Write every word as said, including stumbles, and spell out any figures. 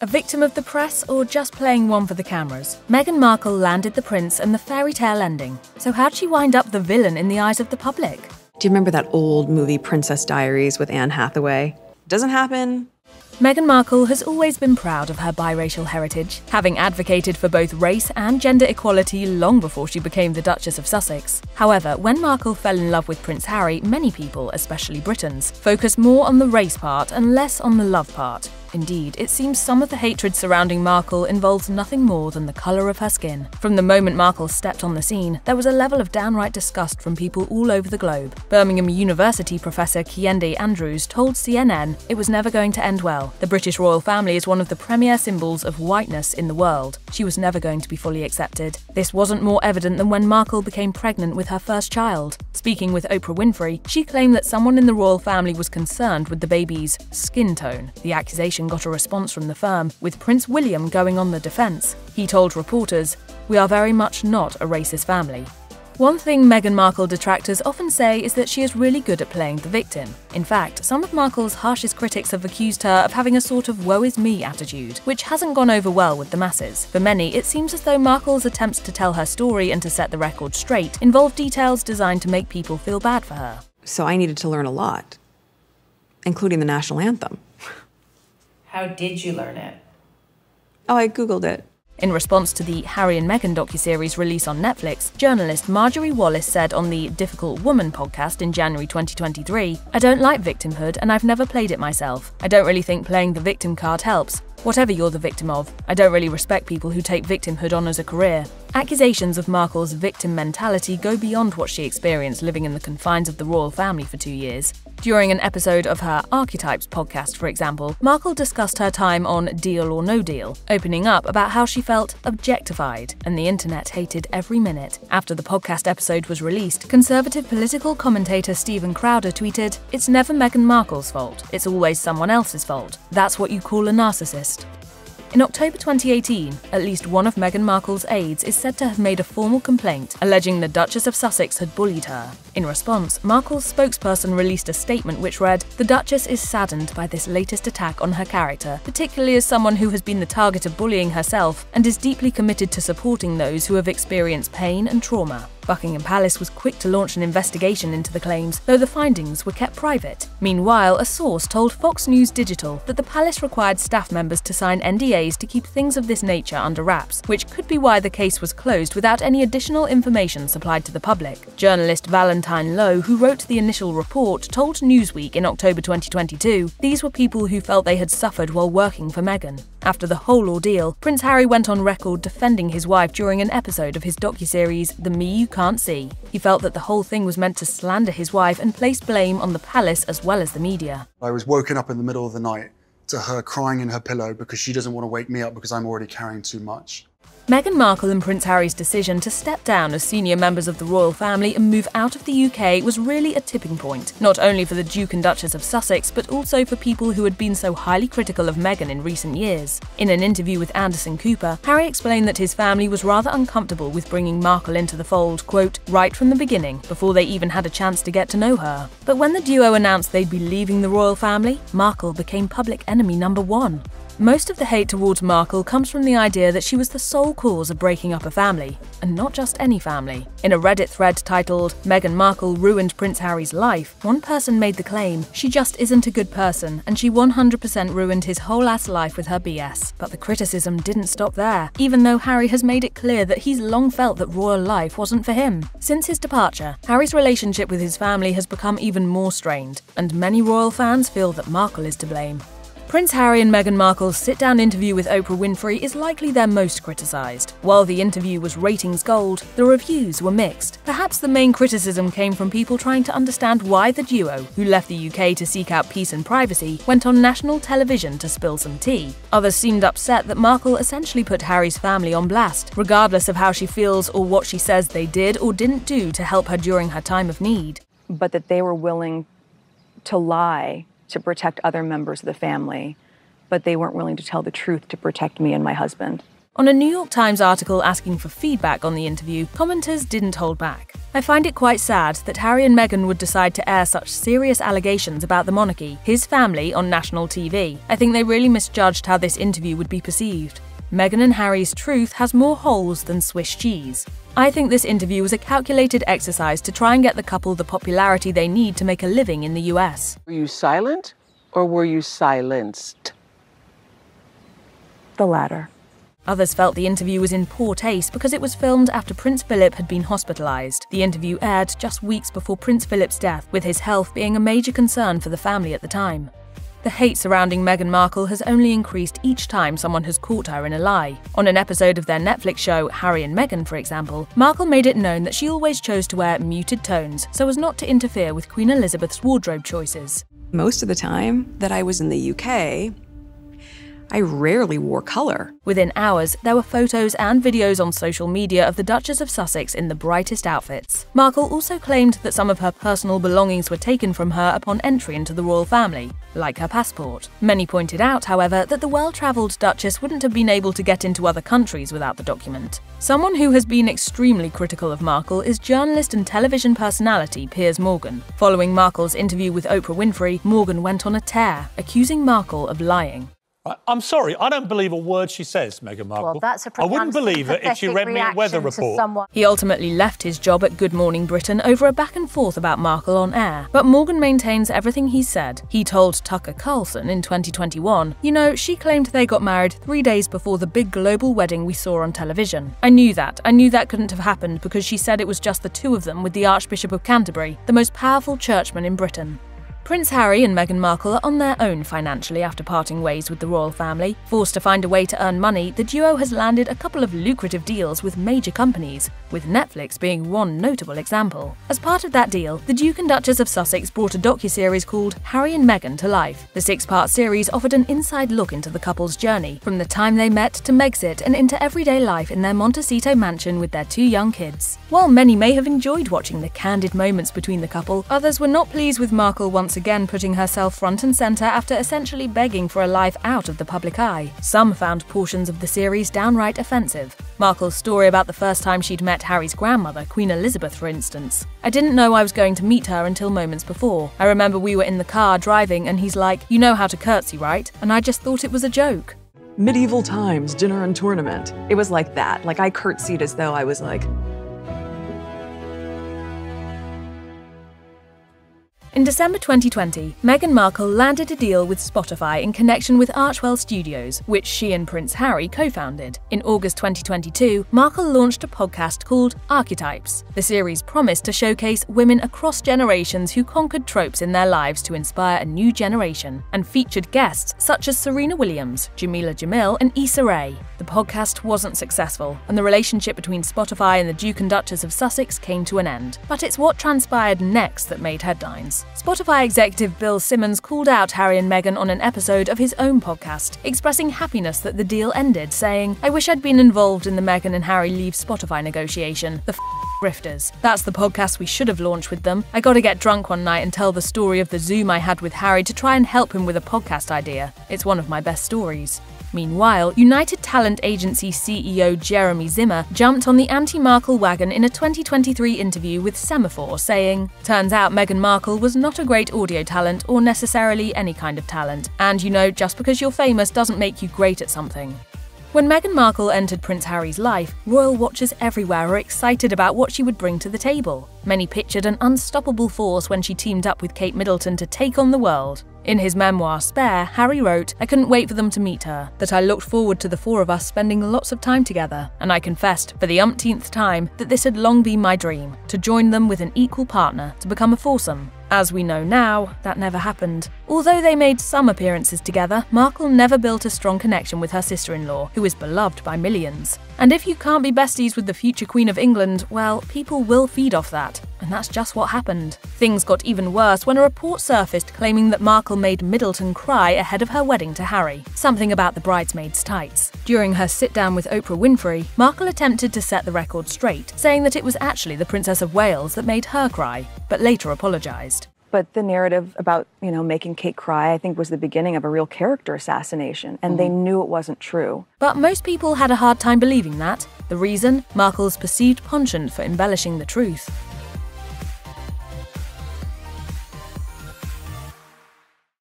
A victim of the press or just playing one for the cameras, Meghan Markle landed the prince and the fairy tale ending. So how'd she wind up the villain in the eyes of the public? Do you remember that old movie Princess Diaries with Anne Hathaway? Doesn't happen. Meghan Markle has always been proud of her biracial heritage, having advocated for both race and gender equality long before she became the Duchess of Sussex. However, when Markle fell in love with Prince Harry, many people, especially Britons, focused more on the race part and less on the love part. Indeed, it seems some of the hatred surrounding Markle involves nothing more than the colour of her skin. From the moment Markle stepped on the scene, there was a level of downright disgust from people all over the globe. Birmingham University professor Kehinde Andrews told C N N it was never going to end well. The British royal family is one of the premier symbols of whiteness in the world. She was never going to be fully accepted. This wasn't more evident than when Markle became pregnant with her first child. Speaking with Oprah Winfrey, she claimed that someone in the royal family was concerned with the baby's skin tone. The accusation got a response from the firm, with Prince William going on the defense. He told reporters, "We are very much not a racist family." One thing Meghan Markle detractors often say is that she is really good at playing the victim. In fact, some of Markle's harshest critics have accused her of having a sort of woe-is-me attitude, which hasn't gone over well with the masses. For many, it seems as though Markle's attempts to tell her story and to set the record straight involve details designed to make people feel bad for her. So I needed to learn a lot, including the national anthem. How did you learn it? Oh, I Googled it. In response to the Harry and Meghan docuseries release on Netflix, journalist Marjorie Wallace said on the Difficult Woman podcast in January twenty twenty-three, "I don't like victimhood and I've never played it myself. I don't really think playing the victim card helps. Whatever you're the victim of, I don't really respect people who take victimhood on as a career." Accusations of Markle's victim mentality go beyond what she experienced living in the confines of the royal family for two years. During an episode of her Archetypes podcast, for example, Markle discussed her time on Deal or No Deal, opening up about how she felt objectified and the internet hated every minute. After the podcast episode was released, conservative political commentator Steven Crowder tweeted, "It's never Meghan Markle's fault. It's always someone else's fault. That's what you call a narcissist." In October twenty eighteen, at least one of Meghan Markle's aides is said to have made a formal complaint, alleging the Duchess of Sussex had bullied her. In response, Markle's spokesperson released a statement which read, "The Duchess is saddened by this latest attack on her character, particularly as someone who has been the target of bullying herself and is deeply committed to supporting those who have experienced pain and trauma." Buckingham Palace was quick to launch an investigation into the claims, though the findings were kept private. Meanwhile, a source told Fox News Digital that the palace required staff members to sign N D As to keep things of this nature under wraps, which could be why the case was closed without any additional information supplied to the public. Journalist Valentine Lowe, who wrote the initial report, told Newsweek in October twenty twenty-two these were people who felt they had suffered while working for Meghan. After the whole ordeal, Prince Harry went on record defending his wife during an episode of his docuseries The Me You Can't See. He felt that the whole thing was meant to slander his wife and place blame on the palace as well as the media. "I was woken up in the middle of the night to her crying in her pillow because she doesn't want to wake me up because I'm already carrying too much." Meghan Markle and Prince Harry's decision to step down as senior members of the royal family and move out of the U K was really a tipping point, not only for the Duke and Duchess of Sussex, but also for people who had been so highly critical of Meghan in recent years. In an interview with Anderson Cooper, Harry explained that his family was rather uncomfortable with bringing Markle into the fold, quote, "right from the beginning, before they even had a chance to get to know her." But when the duo announced they'd be leaving the royal family, Markle became public enemy number one. Most of the hate towards Markle comes from the idea that she was the sole cause of breaking up a family, and not just any family. In a Reddit thread titled, "Meghan Markle Ruined Prince Harry's Life," one person made the claim, "She just isn't a good person, and she one hundred percent ruined his whole ass life with her B S." But the criticism didn't stop there, even though Harry has made it clear that he's long felt that royal life wasn't for him. Since his departure, Harry's relationship with his family has become even more strained, and many royal fans feel that Markle is to blame. Prince Harry and Meghan Markle's sit-down interview with Oprah Winfrey is likely their most criticised. While the interview was ratings gold, the reviews were mixed. Perhaps the main criticism came from people trying to understand why the duo, who left the U K to seek out peace and privacy, went on national television to spill some tea. Others seemed upset that Markle essentially put Harry's family on blast, regardless of how she feels or what she says they did or didn't do to help her during her time of need. But that they were willing to lie to protect other members of the family, but they weren't willing to tell the truth to protect me and my husband. On a New York Times article asking for feedback on the interview, commenters didn't hold back. I find it quite sad that Harry and Meghan would decide to air such serious allegations about the monarchy, his family, on national T V. I think they really misjudged how this interview would be perceived. Meghan and Harry's truth has more holes than Swiss cheese. I think this interview was a calculated exercise to try and get the couple the popularity they need to make a living in the U S. Were you silent or were you silenced? The latter. Others felt the interview was in poor taste because it was filmed after Prince Philip had been hospitalized. The interview aired just weeks before Prince Philip's death, with his health being a major concern for the family at the time. The hate surrounding Meghan Markle has only increased each time someone has caught her in a lie. On an episode of their Netflix show, Harry and Meghan, for example, Markle made it known that she always chose to wear muted tones so as not to interfere with Queen Elizabeth's wardrobe choices. Most of the time that I was in the U K, I rarely wore color. Within hours, there were photos and videos on social media of the Duchess of Sussex in the brightest outfits. Markle also claimed that some of her personal belongings were taken from her upon entry into the royal family, like her passport. Many pointed out, however, that the well-traveled Duchess wouldn't have been able to get into other countries without the document. Someone who has been extremely critical of Markle is journalist and television personality Piers Morgan. Following Markle's interview with Oprah Winfrey, Morgan went on a tear, accusing Markle of lying. I'm sorry, I don't believe a word she says, Meghan Markle. Well, that's a I wouldn't believe it if she read me a weather report. He ultimately left his job at Good Morning Britain over a back and forth about Markle on air, but Morgan maintains everything he said. He told Tucker Carlson in twenty twenty-one, "You know, she claimed they got married three days before the big global wedding we saw on television. I knew that. I knew that couldn't have happened because she said it was just the two of them with the Archbishop of Canterbury, the most powerful churchman in Britain." Prince Harry and Meghan Markle are on their own financially after parting ways with the royal family. Forced to find a way to earn money, the duo has landed a couple of lucrative deals with major companies, with Netflix being one notable example. As part of that deal, the Duke and Duchess of Sussex brought a docuseries called Harry and Meghan to life. The six-part series offered an inside look into the couple's journey, from the time they met to Megxit and into everyday life in their Montecito mansion with their two young kids. While many may have enjoyed watching the candid moments between the couple, others were not pleased with Markle once again putting herself front and center after essentially begging for a life out of the public eye. Some found portions of the series downright offensive. Markle's story about the first time she'd met Harry's grandmother, Queen Elizabeth, for instance. "I didn't know I was going to meet her until moments before. I remember we were in the car driving and he's like, 'You know how to curtsy, right?' And I just thought it was a joke." Medieval times, dinner and tournament. It was like that. Like, I curtsied as though I was like... In December twenty twenty, Meghan Markle landed a deal with Spotify in connection with Archewell Studios, which she and Prince Harry co-founded. In August twenty twenty-two, Markle launched a podcast called Archetypes. The series promised to showcase women across generations who conquered tropes in their lives to inspire a new generation, and featured guests such as Serena Williams, Jameela Jamil, and Issa Rae. The podcast wasn't successful, and the relationship between Spotify and the Duke and Duchess of Sussex came to an end. But it's what transpired next that made headlines. Spotify executive Bill Simmons called out Harry and Meghan on an episode of his own podcast, expressing happiness that the deal ended, saying, "I wish I'd been involved in the Meghan and Harry leave Spotify negotiation. The f***ing grifters. That's the podcast we should have launched with them. I gotta get drunk one night and tell the story of the Zoom I had with Harry to try and help him with a podcast idea. It's one of my best stories." Meanwhile, United Talent Agency C E O Jeremy Zimmer jumped on the anti-Markle wagon in a twenty twenty-three interview with Semaphore, saying, "Turns out Meghan Markle was not a great audio talent or necessarily any kind of talent. And you know, just because you're famous doesn't make you great at something." When Meghan Markle entered Prince Harry's life, royal watchers everywhere were excited about what she would bring to the table. Many pictured an unstoppable force when she teamed up with Kate Middleton to take on the world. In his memoir, Spare, Harry wrote, "I couldn't wait for them to meet her, that I looked forward to the four of us spending lots of time together, and I confessed, for the umpteenth time, that this had long been my dream, to join them with an equal partner, to become a foursome. As we know now, that never happened." Although they made some appearances together, Markle never built a strong connection with her sister-in-law, who is beloved by millions. And if you can't be besties with the future Queen of England, well, people will feed off that. And that's just what happened. Things got even worse when a report surfaced claiming that Markle made Middleton cry ahead of her wedding to Harry. Something about the bridesmaid's tights. During her sit-down with Oprah Winfrey, Markle attempted to set the record straight, saying that it was actually the Princess of Wales that made her cry, but later apologized. But the narrative about, you know, making Kate cry, I think, was the beginning of a real character assassination, and mm-hmm. they knew it wasn't true. But most people had a hard time believing that. The reason? Markle's perceived penchant for embellishing the truth.